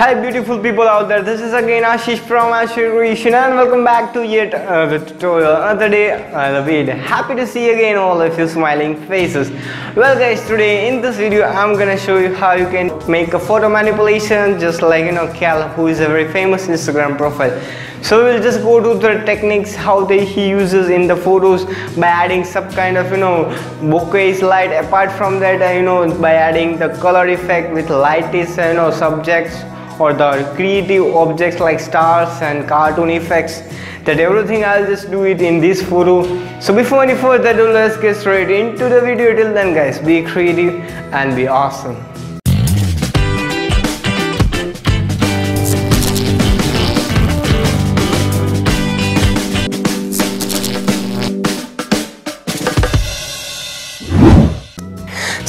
Hi beautiful people out there, this is again Ashish from Ashvir Creations and welcome back to yet the tutorial, another day, another video. Happy to see again all of you smiling faces. Well guys, today in this video I'm gonna show you how you can make a photo manipulation just like, you know, Calop, who is a very famous Instagram profile. So we'll just go to the techniques how he uses in the photos by adding some kind of, you know, bokeh light. Apart from that, you know, by adding the color effect with light is, you know, subjects or the creative objects like stars and cartoon effects. That everything I'll just do it in this photo. So before any further ado, let's get straight into the video. Till then guys, be creative and be awesome.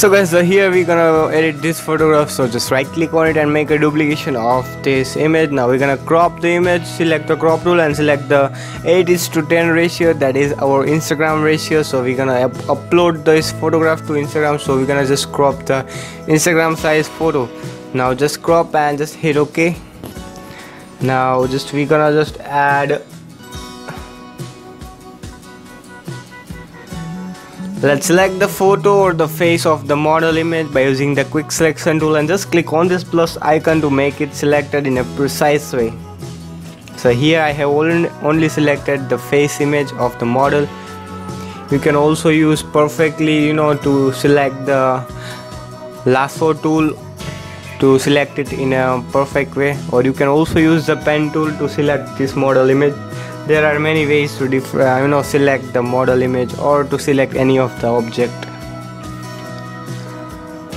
So guys, so here we're gonna edit this photograph, so just right click on it and make a duplication of this image. Now we're gonna crop the image, select the crop tool and select the 8:10 ratio, that is our Instagram ratio. So we're gonna upload this photograph to Instagram, so we're gonna just crop the Instagram size photo. Now just crop and just hit OK. Now just we're gonna just add, let's select the photo or the face of the model image by using the quick selection tool and just click on this plus icon to make it selected in a precise way. So here I have only selected the face image of the model. You can also use perfectly, you know, to select the lasso tool to select it in a perfect way, or you can also use the pen tool to select this model image. There are many ways to you know, select the model image or to select any of the object.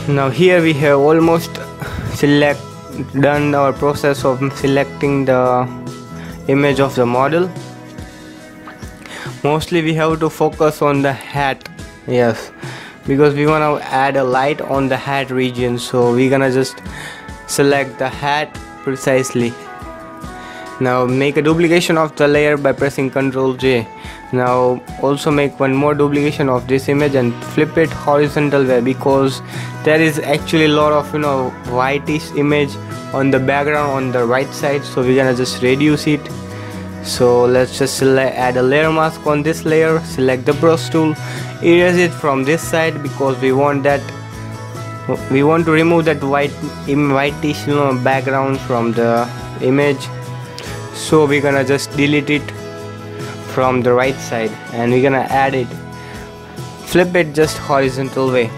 Now here we have almost done our process of selecting the image of the model. Mostly we have to focus on the hat, yes, because we want to add a light on the hat region. So we're gonna just select the hat precisely. Now make a duplication of the layer by pressing Ctrl J. Now also make one more duplication of this image and flip it horizontal way, because there is actually a lot of, you know, whitish image on the background on the right side. So we're gonna just reduce it. So let's just add a layer mask on this layer, select the brush tool, erase it from this side because we want that, we want to remove that whitish, you know, background from the image. So we're gonna just delete it from the right side and we're gonna add it, flip it just horizontal way.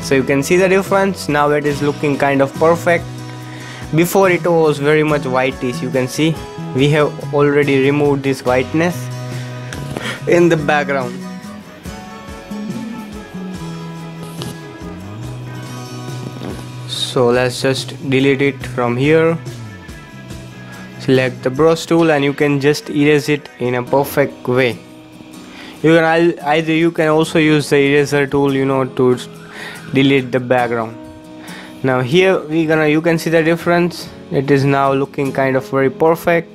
So you can see the difference. Now it is looking kind of perfect. Before it was very much whitish. You can see we have already removed this whiteness in the background. So let's just delete it from here. Select the brush tool and you can just erase it in a perfect way. You can either, you can also use the eraser tool, you know, to delete the background. Now here we gonna, you can see the difference. It is now looking kind of very perfect.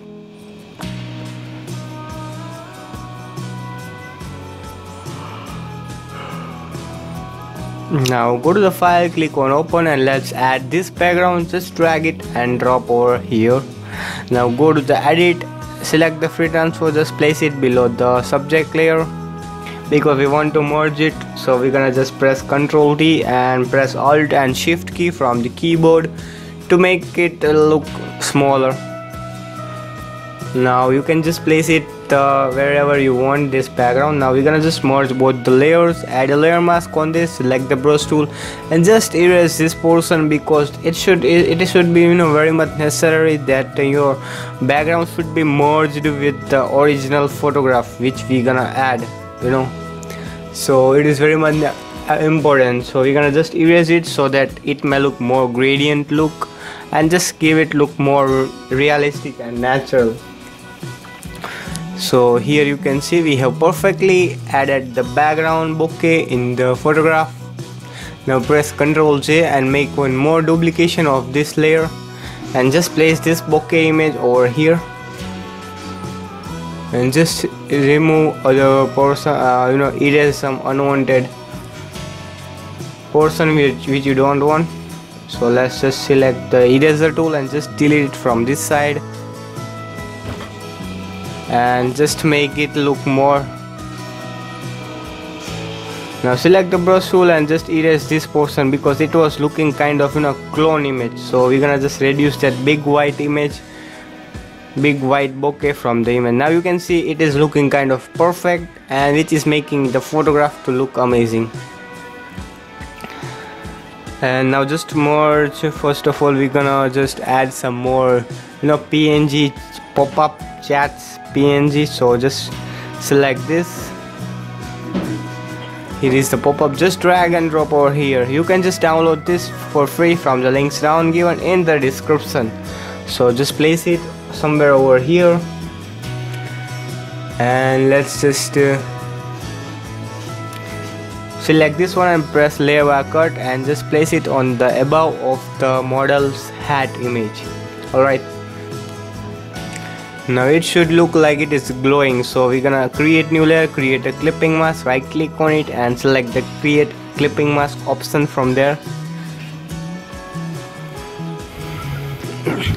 Now go to the file, click on open and let's add this background. Just drag it and drop over here. Now go to the edit, select the free transfer, just place it below the subject layer because we want to merge it. So we're gonna just press Ctrl D and press alt and shift key from the keyboard to make it look smaller. Now you can just place it wherever you want this background. Now we're gonna just merge both the layers, add a layer mask on this, select the brush tool and just erase this portion because it should be, you know, very much necessary that your background should be merged with the original photograph which we're gonna add, you know. So it is very much important. So we're gonna just erase it so that it may look more gradient look and just give it look more realistic and natural. So here you can see we have perfectly added the background bokeh in the photograph. Now press Ctrl J and make one more duplication of this layer and just place this bokeh image over here and just remove other portion, you know, erase some unwanted portion which you don't want. So let's just select the eraser tool and just delete it from this side and just make it look more. Now select the brush tool and just erase this portion because it was looking kind of, you know, clone image. So we're gonna just reduce that big white image, big white bokeh from the image. Now you can see it is looking kind of perfect and it is making the photograph to look amazing. And now just more, first of all we're gonna just add some more, you know, PNG pop-up chats PNG. So just select this, here is the pop-up, just drag and drop over here. You can just download this for free from the links down given in the description. So just place it somewhere over here and let's just select this one and press layer cut and just place it on the above of the model's hat image. Alright, now it should look like it is glowing. So we're gonna create new layer, create a clipping mask, right click on it and select the create clipping mask option from there.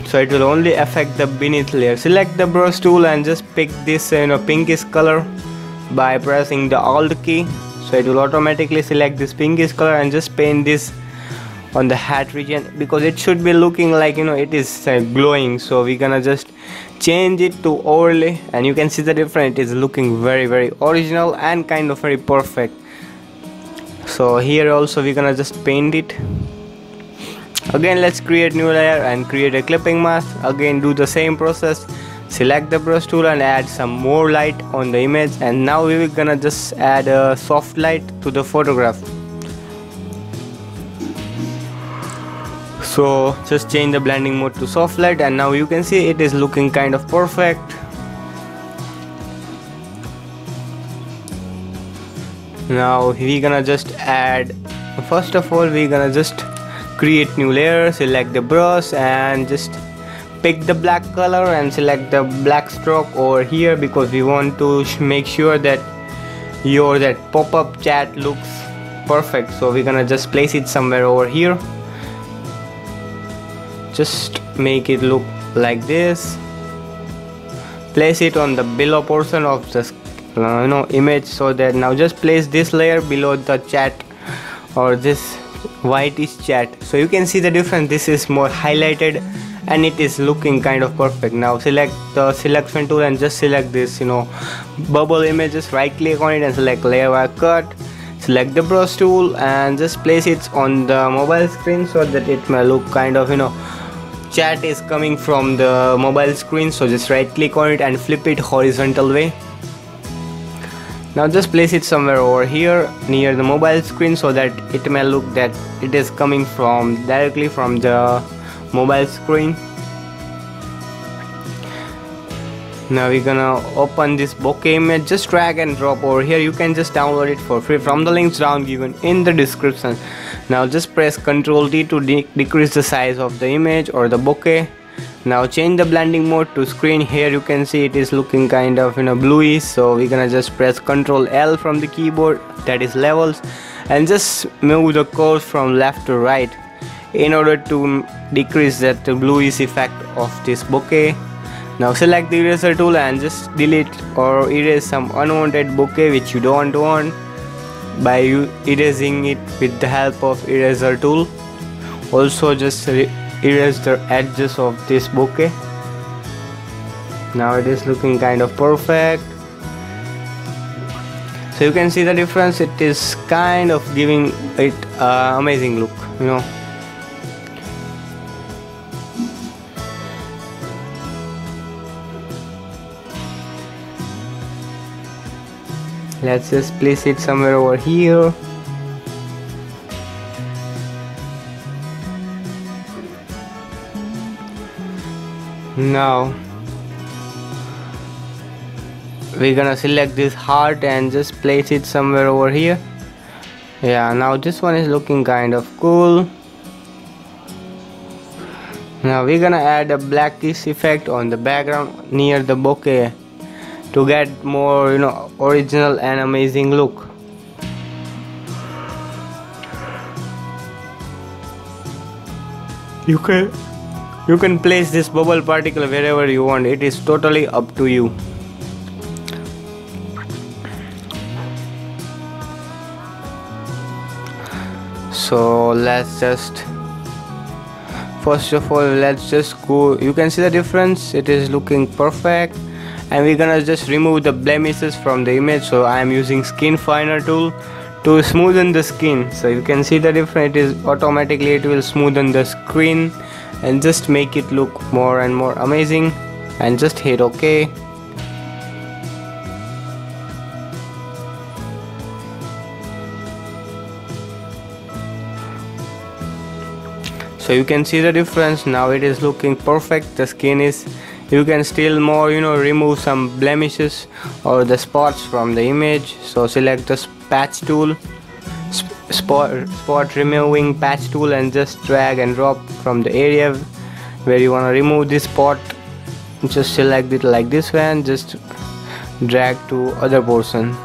So it will only affect the beneath layer. Select the brush tool and just pick this, you know, pinkish color by pressing the alt key. So it will automatically select this pinkish color and just paint this on the hat region because it should be looking like, you know, it is glowing. So we're gonna just change it to overlay and you can see the difference. It is looking very original and kind of very perfect. So here also we're gonna just paint it again. Let's create new layer and create a clipping mask. Again do the same process. Select the brush tool and add some more light on the image, and now we are gonna just add a soft light to the photograph. So just change the blending mode to soft light and now you can see it is looking kind of perfect. Now we're gonna just add, first of all we're gonna just create new layer, select the brush and just pick the black color and select the black stroke over here because we want to make sure that that pop-up chat looks perfect. So we're gonna just place it somewhere over here, just make it look like this. Place it on the below portion of the image. So that now just place this layer below the chat or this whitish chat. So you can see the difference, this is more highlighted and it is looking kind of perfect. Now select the selection tool and just select this, you know, bubble images, right click on it and select layer cut. Select the brush tool and just place it on the mobile screen so that it may look kind of, you know, chat is coming from the mobile screen. So just right click on it and flip it horizontal way. Now just place it somewhere over here near the mobile screen so that it may look that it is coming from directly from the mobile screen. Now we're gonna open this bokeh image, just drag and drop over here. You can just download it for free from the links down given in the description. Now just press Ctrl D to decrease the size of the image or the bokeh. Now change the blending mode to screen. Here you can see it is looking kind of, you know, bluish. So we're gonna just press Ctrl L from the keyboard, that is levels, and just move the curves from left to right in order to decrease that bluish effect of this bokeh. Now select the eraser tool and just delete or erase some unwanted bokeh which you don't want by erasing it with the help of eraser tool. Also just erase the edges of this bokeh. Now it is looking kind of perfect. So you can see the difference, it is kind of giving it amazing look, you know. Let's just place it somewhere over here. Now we're gonna select this heart and just place it somewhere over here. Yeah, now this one is looking kind of cool. Now we're gonna add a blackish effect on the background near the bokeh to get more, you know, original and amazing look. You can place this bubble particle wherever you want. It is totally up to you. So let's just, first of all, let's just go. You can see the difference. It is looking perfect. And we're gonna just remove the blemishes from the image. So I'm using skin finer tool to smoothen the skin. So you can see the difference. It is automatically, it will smoothen the screen and just make it look more and more amazing. And just hit OK. So you can see the difference. Now it is looking perfect. The skin is, you can still more, you know, remove some blemishes or the spots from the image. So select the patch tool, spot removing patch tool, and just drag and drop from the area where you want to remove this spot. Just select it like this one, just drag to other portion.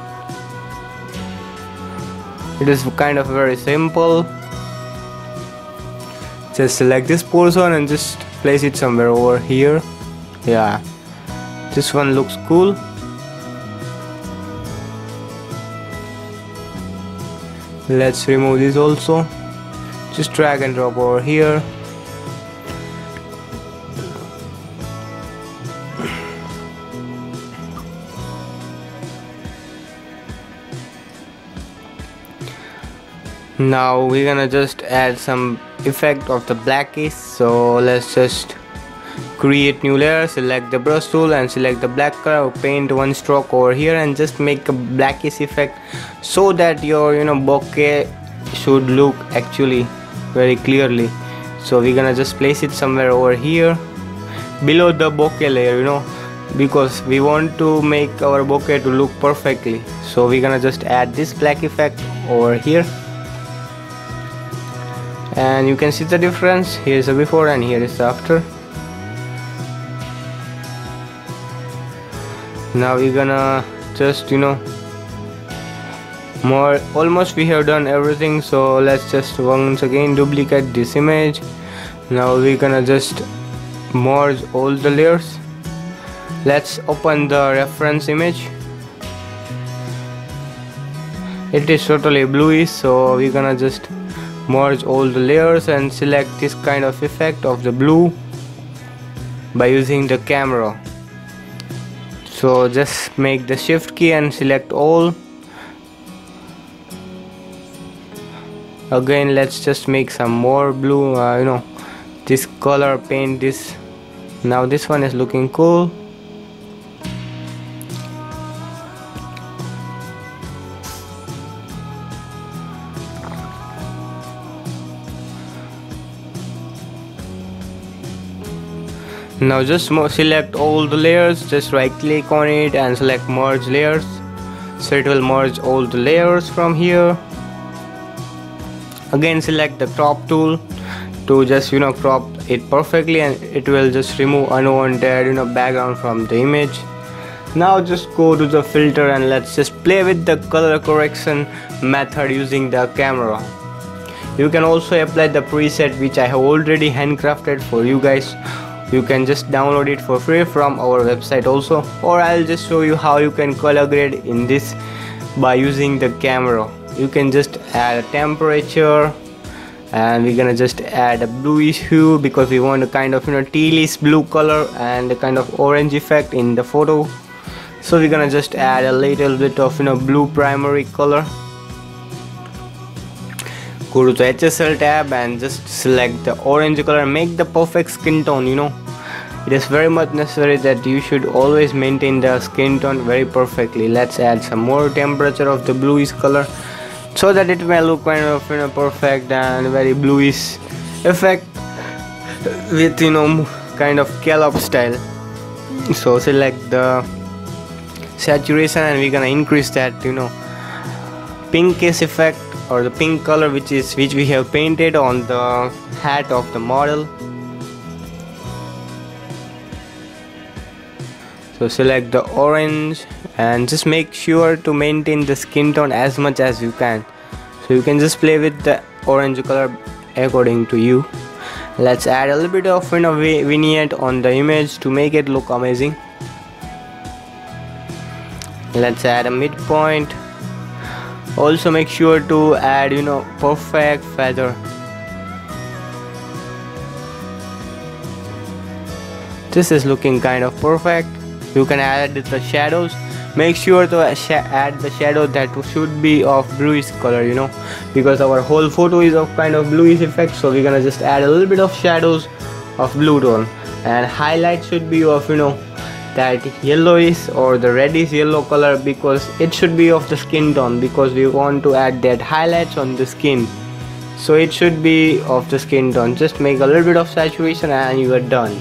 It is kind of very simple. Just select this portion and just place it somewhere over here. Yeah, this one looks cool. Let's remove this also. Just drag and drop over here. Now we're gonna just add some effect of the blackish. So let's just create new layer, select the brush tool and select the black color, paint one stroke over here and just make a blackish effect so that your, you know, bokeh should look actually very clearly. So we're gonna just place it somewhere over here below the bokeh layer, you know, because we want to make our bokeh to look perfectly. So we're gonna just add this black effect over here. And you can see the difference. Here is the before and here is the after. Now we're gonna just, you know, more, almost we have done everything. So let's just once again duplicate this image. Now we're gonna just merge all the layers. Let's open the reference image. It is totally bluish, so we're gonna just merge all the layers and select this kind of effect of the blue by using the camera. So just make the shift key and select all. Again, let's just make some more blue, you know, this color, paint this. Now this one is looking cool. Now just select all the layers, just right click on it and select merge layers. So it will merge all the layers from here. Again select the crop tool to just, you know, crop it perfectly and it will just remove unwanted, you know, background from the image. Now just go to the filter and let's just play with the color correction method using the camera. You can also apply the preset which I have already handcrafted for you guys. You can just download it for free from our website also, or I'll just show you how you can color grade in this by using the camera. You can just add a temperature and we're gonna just add a bluish hue because we want a kind of, you know, tealish blue color and a kind of orange effect in the photo. So we're gonna just add a little bit of, you know, blue primary color. Go to the HSL tab and just select the orange color. Make the perfect skin tone, you know. It is very much necessary that you should always maintain the skin tone very perfectly. Let's add some more temperature of the bluish color so that it may look kind of, you know, perfect and very bluish effect with, you know, kind of Calop style. So select the saturation and we're gonna increase that, you know, pinkish effect or the pink color which we have painted on the hat of the model. So select the orange and just make sure to maintain the skin tone as much as you can. So you can just play with the orange color according to you. Let's add a little bit of vignette on the image to make it look amazing. Let's add a midpoint. Also make sure to add perfect feather. This is looking kind of perfect. You can add the shadows. Make sure to add the shadow that should be of bluish color, because our whole photo is of kind of bluish effect, so we're gonna just add a little bit of shadows of blue tone, and highlight should be of that yellowish or the reddish yellow color, because it should be of the skin tone, because we want to add that highlights on the skin, so it should be of the skin tone. Just make a little bit of saturation and you are done.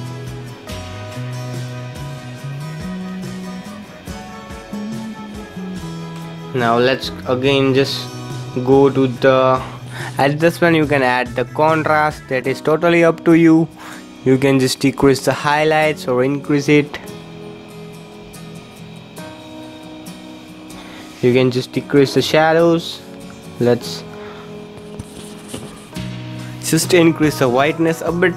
Now let's again just go to the adjustment. You can add the contrast, that is totally up to you. You can just decrease the highlights or increase it. You can just decrease the shadows. Let's just increase the whiteness a bit,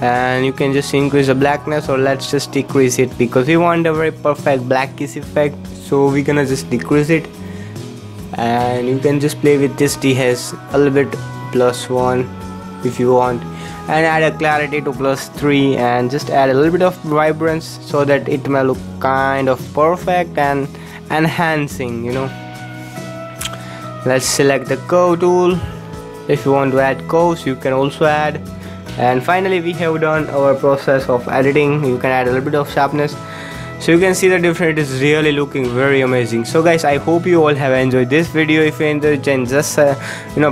and you can just increase the blackness, or let's just decrease it, because we want a very perfect blackish effect, so we're gonna just decrease it. And you can just play with this TH a little bit, +1 if you want, and add a clarity to +3, and just add a little bit of vibrance so that it may look kind of perfect and enhancing, Let's select the curve tool. If you want to add curves, you can also add. And finally we have done our process of editing. You can add a little bit of sharpness, so you can see the difference. It is really looking very amazing. So guys, I hope you all have enjoyed this video. If you enjoyed, then just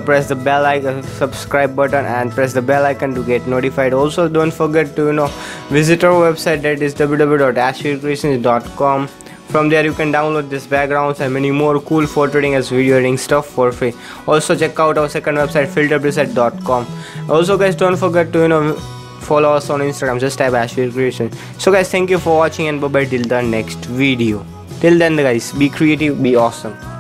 press the bell icon, subscribe button, and press the bell icon to get notified. Also don't forget to visit our website, that is www.ashvircreations.com. From there you can download these backgrounds and many more cool photo editing as video editing stuff for free. Also check out our second website, filterpreset.com. Also guys, don't forget to follow us on Instagram. Just type Ashvir Creations. So guys, thank you for watching, and bye bye till the next video. Till then guys, be creative, be awesome.